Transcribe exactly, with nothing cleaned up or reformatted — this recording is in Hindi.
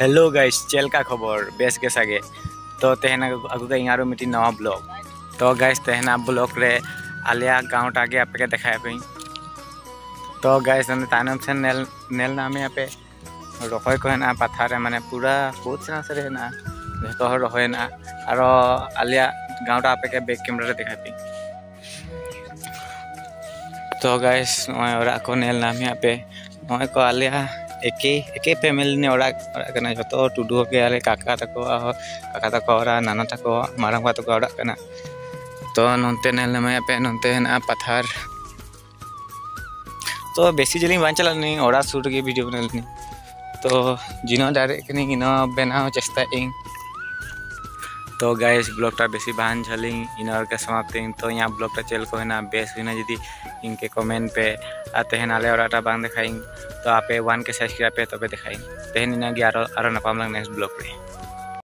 हेलो गाइस, चेल का खबर बेस के सागे तो तेहना आगु का इंगारो मिटी नवा ब्लॉग। तो गाइस तेहना ब्लॉग रे आलिया गाँव टागे आपके देखा पे। तो गाइस हमने तानम से नेल नेल नामे यहाँ पे रखोय कहना पथार माने पूरा बहुत से रहना तो रहना और आलिया गाँव टा आपके बैक कैमरा देखा पे। तो गाइस को नेल नामे यहाँ पे नॉय को आलिया एके एके फैमिली ने ओरा कना जतो टुडू के आले काका तको काका तको ओरा नाना तको मारम का तको ओरा कना। तो नोंते नेल नामे पे नोंते ना पथार तो बेसी जल्दी बन चला नहीं ओरा शूट की वीडियो बनानी तो जिनो डायरेक्ट नहीं इनो बनाओ चेष्टा इन। तो गाइस ब्लॉग टा बेसी बन झली इनर के समाप्ति तो यहाँ ब्लॉग टा चल को है ना बेस हुई ना यदि इनके कमेंट पे आते हैं नाले और आटा बांध दिखाएं तो आपे वन के सब्सक्राइब पे तबे दिखाएं तहन इना ग्यारह आरो नपाम लग नेक्स्ट ब्लॉग पे।